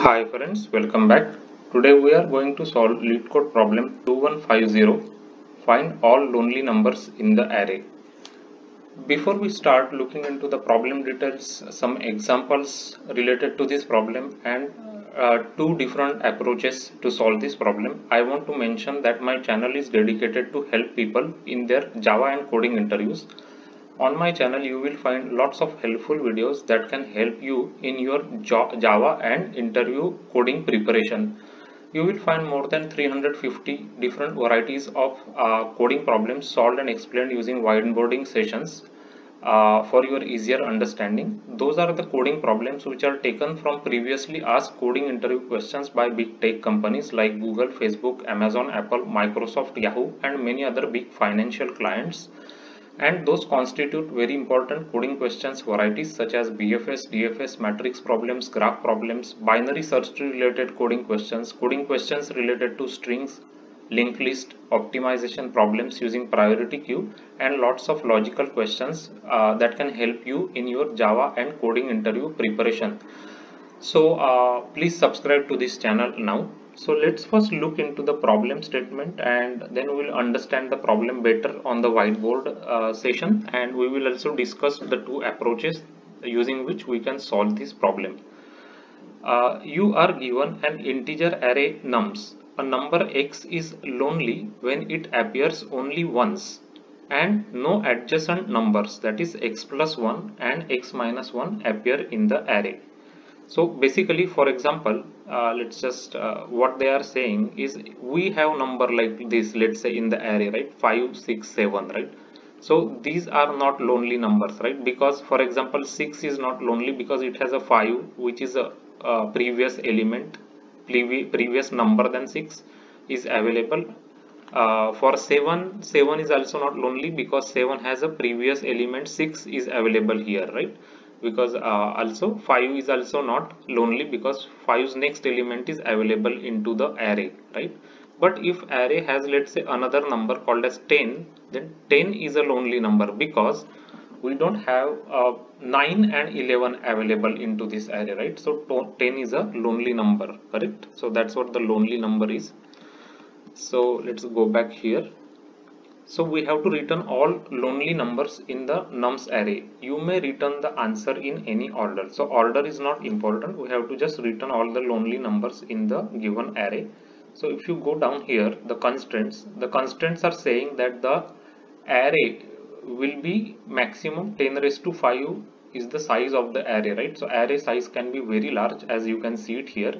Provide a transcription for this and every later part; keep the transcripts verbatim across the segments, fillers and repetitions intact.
Hi friends, welcome back. Today we are going to solve LeetCode problem two one five zero, find all lonely numbers in the array. Before we start looking into the problem details, some examples related to this problem and uh, two different approaches to solve this problem. I want to mention that my channel is dedicated to help people in their Java and coding interviews. On my channel you will find lots of helpful videos that can help you in your Java and interview coding preparation. You will find more than three hundred fifty different varieties of uh, coding problems solved and explained using whiteboarding sessions uh, for your easier understanding. Those are the coding problems which are taken from previously asked coding interview questions by big tech companies like Google, Facebook, Amazon, Apple, Microsoft, Yahoo and many other big financial clients. And those constitute very important coding questions varieties such as B F S, D F S, matrix problems, graph problems, binary search tree related coding questions, coding questions related to strings, linked list, optimization problems using priority queue, and lots of logical questions uh, that can help you in your Java and coding interview preparation. So uh, please subscribe to this channel now. So let's first look into the problem statement and then we'll understand the problem better on the whiteboard uh, session, and we will also discuss the two approaches using which we can solve this problem. Uh, you are given an integer array nums. A number x is lonely when it appears only once and no adjacent numbers, that is x plus one and x minus one, appear in the array. So basically, for example, uh, let's just uh, what they are saying is we have number like this, let's say in the array, right, five six seven, right? So these are not lonely numbers, right? Because for example six is not lonely because it has a five, which is a, a previous element, previous number than six is available. Uh, for seven, seven is also not lonely because seven has a previous element, six is available here, right? Because uh, also five is also not lonely because five's next element is available into the array, right? But if array has, let's say, another number called as ten, then ten is a lonely number because we don't have uh, nine and eleven available into this array, right? So ten is a lonely number, correct? So that's what the lonely number is. So let's go back here. So we have to return all lonely numbers in the nums array. You may return the answer in any order. So order is not important. We have to just return all the lonely numbers in the given array. So if you go down here, the constraints, the constraints are saying that the array will be maximum ten raised to five is the size of the array, right? So array size can be very large, as you can see it here.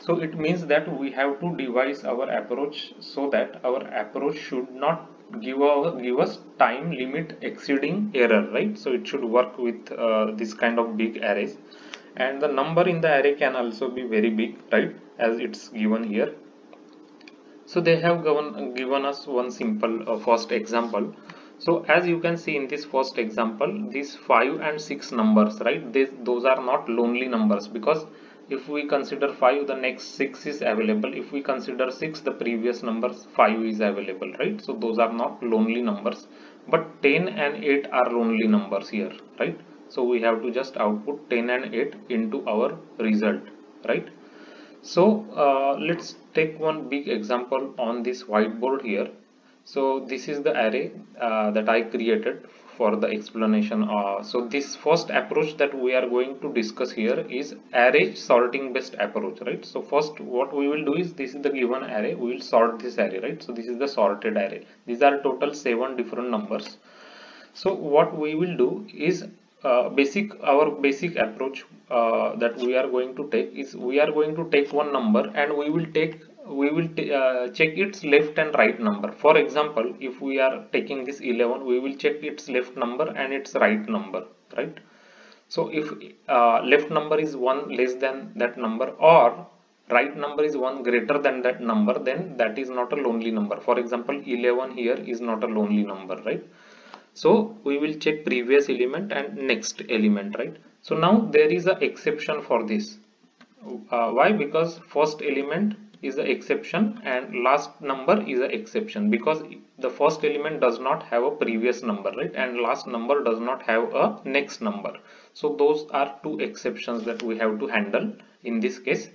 So it means that we have to devise our approach so that our approach should not give, our, give us time limit exceeding error, right? So it should work with uh, this kind of big arrays, and the number in the array can also be very big, right, as it's given here. So they have given, given us one simple uh, first example. So as you can see in this first example, these five and six numbers, right, this, those are not lonely numbers because if we consider five, the next six is available. If we consider six, the previous number five is available, right? So those are not lonely numbers, but ten and eight are lonely numbers here, right? So we have to just output ten and eight into our result, right? So uh, let's take one big example on this whiteboard here. So this is the array uh, that I created for the explanation. Uh, so this first approach that we are going to discuss here is array sorting based approach, right? So first what we will do is, this is the given array, we will sort this array, right? So this is the sorted array. These are total seven different numbers. So what we will do is uh, basic our basic approach uh, that we are going to take is we are going to take one number and we will take we will uh, check its left and right number. For example, if we are taking this eleven, we will check its left number and its right number, right? So if uh, left number is one less than that number or right number is one greater than that number, then that is not a lonely number. For example, eleven here is not a lonely number, right? So we will check previous element and next element, right? So now there is an exception for this. Uh, why? Because first element is the exception and last number is the exception, because the first element does not have a previous number, right, and last number does not have a next number. So those are two exceptions that we have to handle in this case.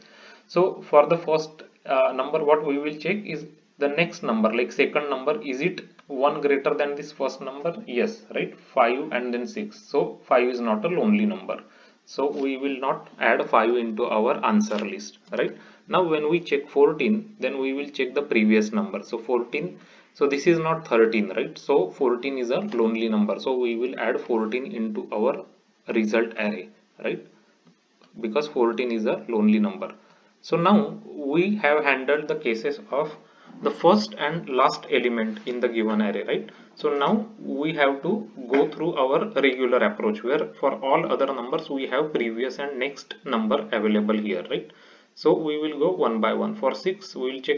So for the first uh, number, what we will check is the next number, like second number, is it one greater than this first number? Yes, right, five and then six. So five is not a lonely number. So we will not add five into our answer list, right? Now when we check fourteen, then we will check the previous number. So fourteen, so this is not thirteen, right? So fourteen is a lonely number. So we will add fourteen into our result array, right? Because fourteen is a lonely number. So now we have handled the cases of the first and last element in the given array, right? So now we have to go through our regular approach, where for all other numbers we have previous and next number available here, right? So we will go one by one. For six, we will check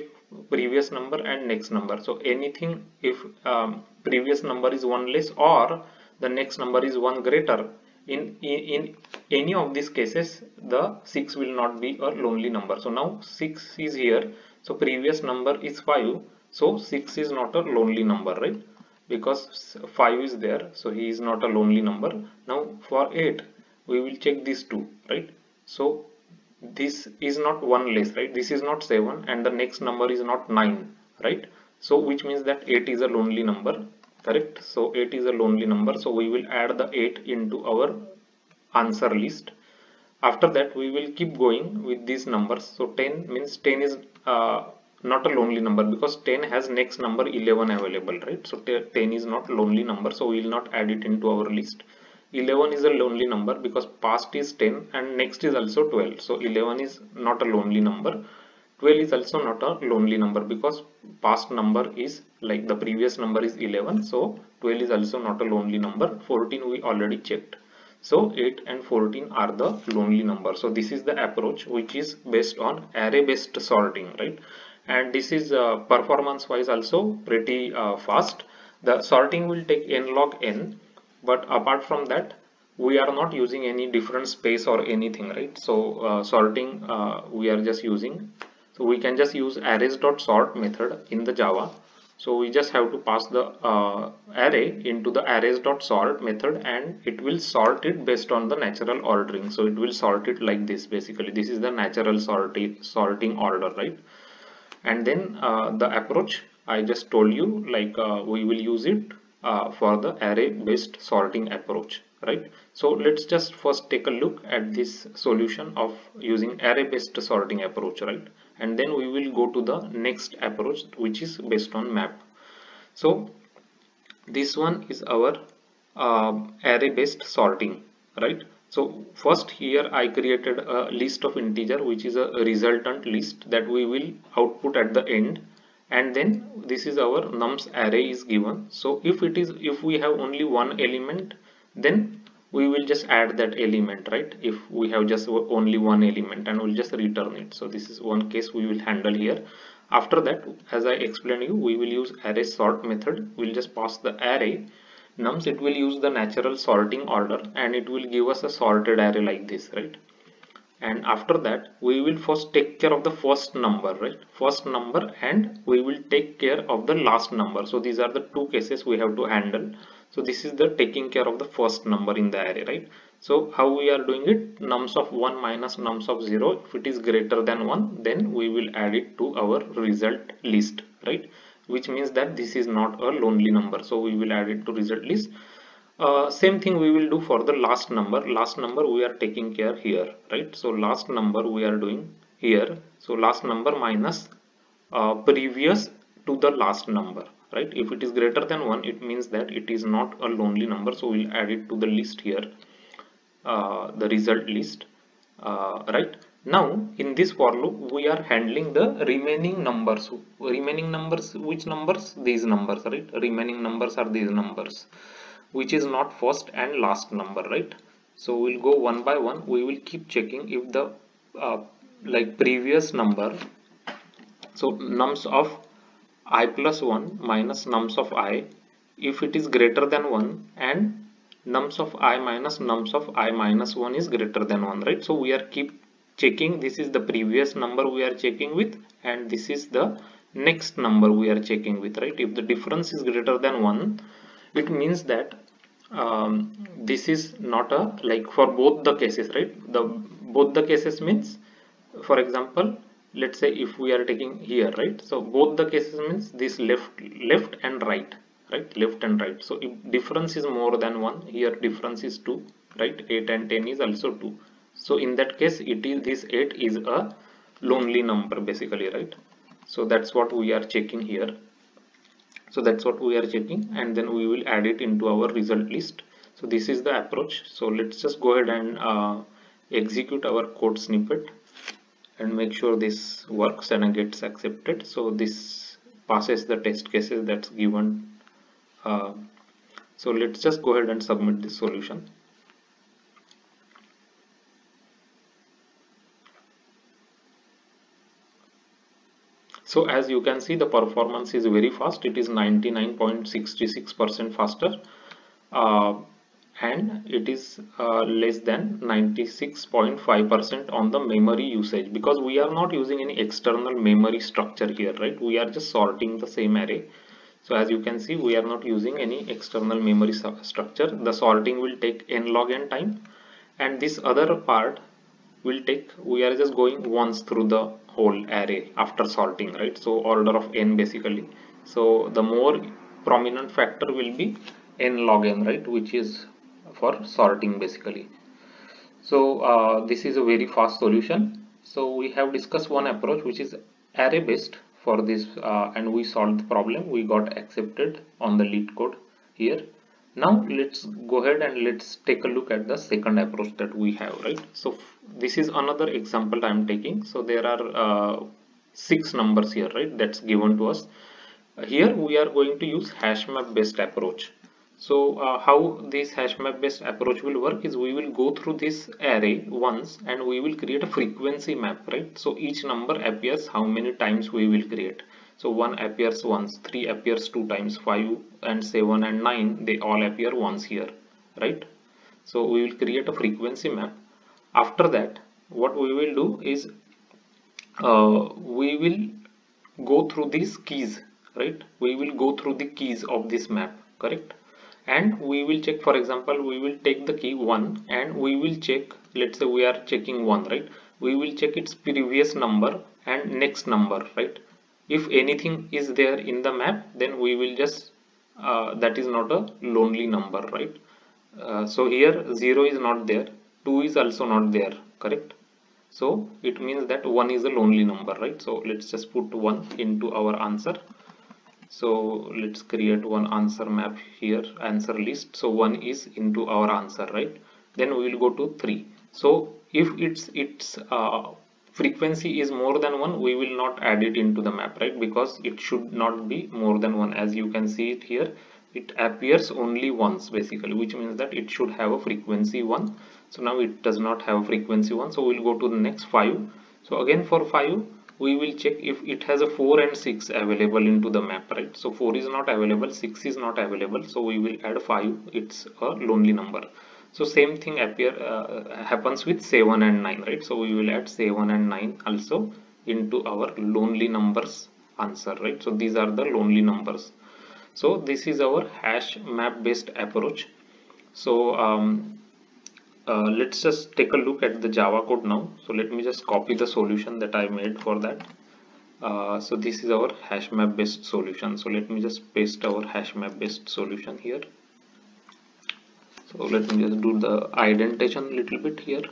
previous number and next number. So anything if um, previous number is one less or the next number is one greater, in, in in any of these cases the six will not be a lonely number. So now six is here. So previous number is five, so six is not a lonely number, right? Because five is there, so he is not a lonely number. Now for eight, we will check these two, right? So this is not one less, right? This is not seven and the next number is not nine, right? So which means that eight is a lonely number, correct? So eight is a lonely number, so we will add the eight into our answer list. After that we will keep going with these numbers. So ten means ten is uh, not a lonely number, because ten has next number eleven available, right? So ten is not lonely number, so we will not add it into our list. eleven is a lonely number because past is ten and next is also twelve, so eleven is not a lonely number. twelve is also not a lonely number because past number is like the previous number is eleven, so twelve is also not a lonely number. fourteen we already checked. So eight and fourteen are the lonely number. So this is the approach which is based on array based sorting, right? And this is uh, performance wise also pretty uh, fast. The sorting will take n log n, but apart from that we are not using any different space or anything, right? So uh, sorting uh, we are just using, so we can just use arrays.sort method in the Java. So we just have to pass the uh, array into the arrays.sort method and it will sort it based on the natural ordering. So it will sort it like this basically. This is the natural sorti sorting order, right? And then uh, the approach I just told you, like uh, we will use it uh, for the array based sorting approach, right? So let's just first take a look at this solution of using array based sorting approach, right? And then we will go to the next approach which is based on map. So this one is our uh, array based sorting, right? So first here I created a list of integer which is a resultant list that we will output at the end, and then this is our nums array is given. So if it is if we have only one element, then we will just add that element, right? If we have just only one element, and we'll just return it. So this is one case we will handle here. After that, as I explained you, we will use array sort method. We'll just pass the array nums. It will use the natural sorting order and it will give us a sorted array like this, right? And after that we will first take care of the first number, right? First number, and we will take care of the last number. So these are the two cases we have to handle. So this is the taking care of the first number in the array, right? So how we are doing it? Nums of one minus nums of zero. If it is greater than one, then we will add it to our result list, right? Which means that this is not a lonely number. So we will add it to result list. Uh, same thing we will do for the last number. Last number we are taking care here, right? So last number we are doing here. So last number minus uh, previous to the last number, right? If it is greater than one, it means that it is not a lonely number. So we'll add it to the list here, uh, the result list, uh, right? Now in this for loop, we are handling the remaining numbers. Remaining numbers, which numbers? These numbers, right? Remaining numbers are these numbers, which is not first and last number, right? So we'll go one by one. We will keep checking if the uh, like previous number. So nums of I plus one minus nums of I, if it is greater than one, and nums of I minus nums of I minus one is greater than one, right? So we are keep checking this is the previous number we are checking with, and this is the next number we are checking with, right? If the difference is greater than one, it means that um, this is not a, like for both the cases, right? The both the cases means, for example, let's say if we are taking here, right? So both the cases means this left left and right, right? Left and right. So if difference is more than one, here difference is two, right? eight and ten is also two. So in that case, it is this eight is a lonely number basically, right? So that's what we are checking here. So that's what we are checking, and then we will add it into our result list. So this is the approach. So let's just go ahead and uh, execute our code snippet and make sure this works and gets accepted. So this passes the test cases that's given. Uh, so let's just go ahead and submit this solution. So as you can see, the performance is very fast. It is ninety-nine point six six percent faster, uh, and it is uh, less than ninety-six point five percent on the memory usage, because we are not using any external memory structure here, right? We are just sorting the same array. So as you can see, we are not using any external memory structure. The sorting will take n log n time, and this other part will take, we are just going once through the whole array after sorting, right? So order of n basically. So the more prominent factor will be n log n, right, which is for sorting basically. So uh, this is a very fast solution. So we have discussed one approach which is array based for this, uh, and we solved the problem. We got accepted on the LeetCode here. Now let's go ahead and let's take a look at the second approach that we have, right? So this is another example I am taking. So there are uh, six numbers here, right, that's given to us. Here we are going to use hash map based approach. So uh, how this hash map based approach will work is, we will go through this array once and we will create a frequency map, right? So each number appears how many times we will create. So one appears once, three appears two times, five and seven and nine, they all appear once here, right? So we will create a frequency map. After that, what we will do is uh, we will go through these keys, right? We will go through the keys of this map, correct? And we will check, for example, we will take the key one and we will check, let's say we are checking one, right? We will check its previous number and next number, right? If anything is there in the map, then we will just uh, that is not a lonely number, right? Uh, so here zero is not there, two is also not there, correct? So it means that one is a lonely number, right? So let's just put one into our answer. So let's create one answer map here, answer list. So one is into our answer, right? Then we will go to three. So if it's it's uh, frequency is more than one, we will not add it into the map, right? Because it should not be more than one. As you can see it here, it appears only once basically, which means that it should have a frequency one. So now it does not have a frequency one. So we'll go to the next five. So again for five, we will check if it has a four and six available into the map, right? So four is not available, six is not available. So we will add five. It's a lonely number. So same thing appear uh, happens with seven and nine, right? So we will add seven and nine also into our lonely numbers answer, right? So these are the lonely numbers. So this is our hash map based approach. So um, uh, let's just take a look at the Java code now. So let me just copy the solution that I made for that. Uh, so this is our hash map based solution. So let me just paste our hash map based solution here. So let me just do the indentation a little bit here.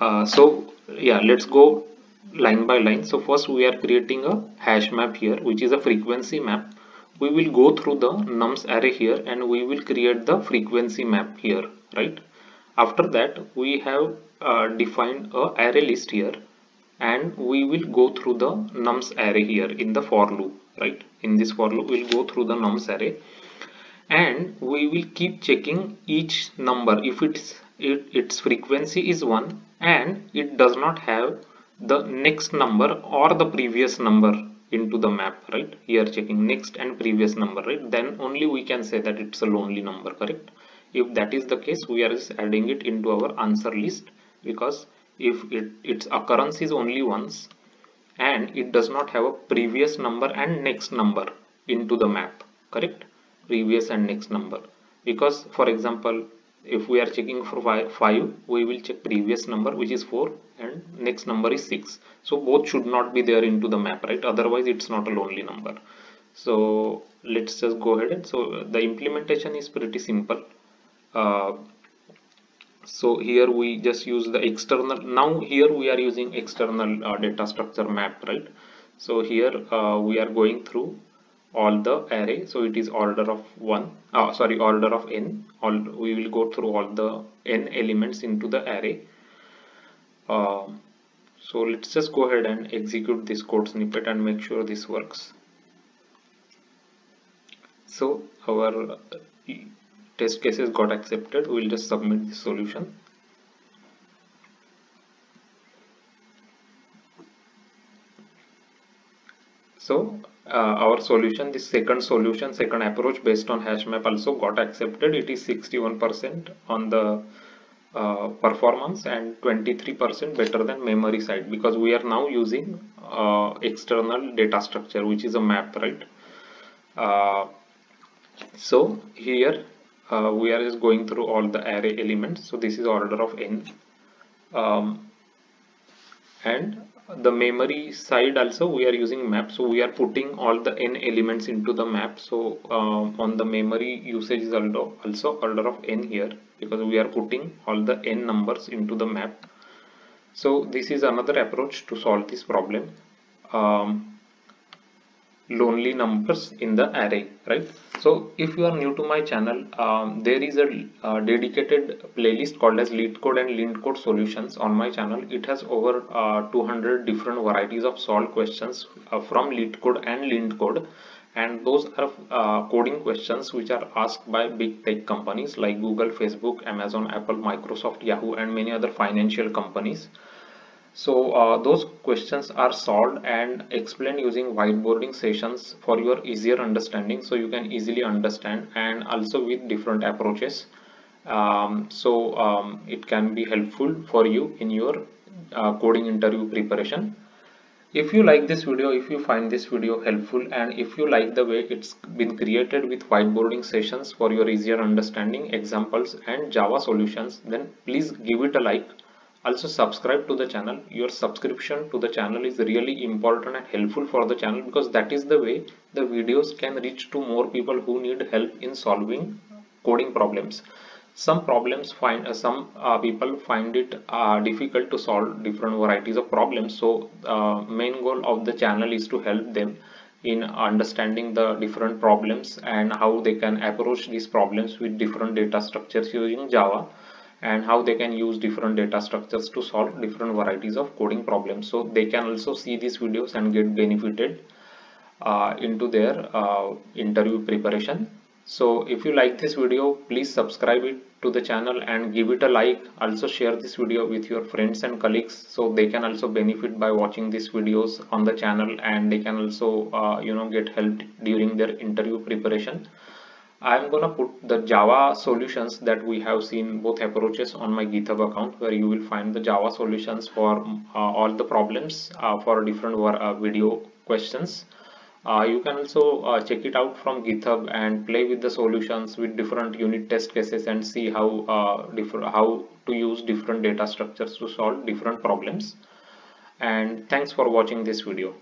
Uh, so yeah, let's go line by line. So first we are creating a hash map here, which is a frequency map. We will go through the nums array here and we will create the frequency map here, right? After that, we have uh, defined a array list here, and we will go through the nums array here in the for loop, right? In this for loop, we'll go through the nums array. And we will keep checking each number if it's it, its frequency is one and it does not have the next number or the previous number into the map, right? Here checking next and previous number, right? Then only we can say that it's a lonely number, correct? If that is the case, we are just adding it into our answer list, because if it, its occurrence is only once and it does not have a previous number and next number into the map, correct? Previous and next number, because for example, if we are checking for five, we will check previous number, which is four, and next number is six. So both should not be there into the map, right? Otherwise it's not a lonely number. So let's just go ahead. And so the implementation is pretty simple. Uh, so here we just use the external. Now here we are using external uh, data structure map, right? So here uh, we are going through all the array. So it is order of one, oh, sorry, order of n. All we will go through all the n elements into the array. Uh, so let's just go ahead and execute this code snippet and make sure this works. So our test cases got accepted. We will just submit the solution. So uh, our solution, this second solution, second approach based on hash map also got accepted. It is sixty-one percent on the uh, performance and twenty-three percent better than memory side, because we are now using uh, external data structure, which is a map, right? Uh, so here uh, we are just going through all the array elements. So this is order of n, um, and the memory side also we are using map. So we are putting all the n elements into the map. So uh, on the memory usage is also, also order of n here, because we are putting all the n numbers into the map. So this is another approach to solve this problem. Um, lonely numbers in the array, right? So if you are new to my channel, um, there is a, a dedicated playlist called as LeetCode and LeetCode solutions on my channel. It has over uh, two hundred different varieties of solved questions uh, from LeetCode and LeetCode, and those are uh, coding questions which are asked by big tech companies like Google, Facebook, Amazon, Apple, Microsoft, Yahoo, and many other financial companies. So uh, those questions are solved and explained using whiteboarding sessions for your easier understanding, so you can easily understand, and also with different approaches. Um, so um, it can be helpful for you in your uh, coding interview preparation. If you like this video, if you find this video helpful, and if you like the way it's been created with whiteboarding sessions for your easier understanding, examples and Java solutions, then please give it a like. Also subscribe to the channel. Your subscription to the channel is really important and helpful for the channel, because that is the way the videos can reach to more people who need help in solving coding problems. Some problems find uh, some uh, people find it uh, difficult to solve different varieties of problems. So uh, main goal of the channel is to help them in understanding the different problems and how they can approach these problems with different data structures using Java, and how they can use different data structures to solve different varieties of coding problems. So they can also see these videos and get benefited uh, into their uh, interview preparation. So if you like this video, please subscribe it to the channel and give it a like. Also share this video with your friends and colleagues, so they can also benefit by watching these videos on the channel, and they can also uh, you know, get help during their interview preparation. I'm gonna put the Java solutions that we have seen, both approaches, on my GitHub account, where you will find the Java solutions for uh, all the problems uh, for different uh, video questions. Uh, you can also uh, check it out from GitHub and play with the solutions with different unit test cases and see how uh, different how to use different data structures to solve different problems. And thanks for watching this video.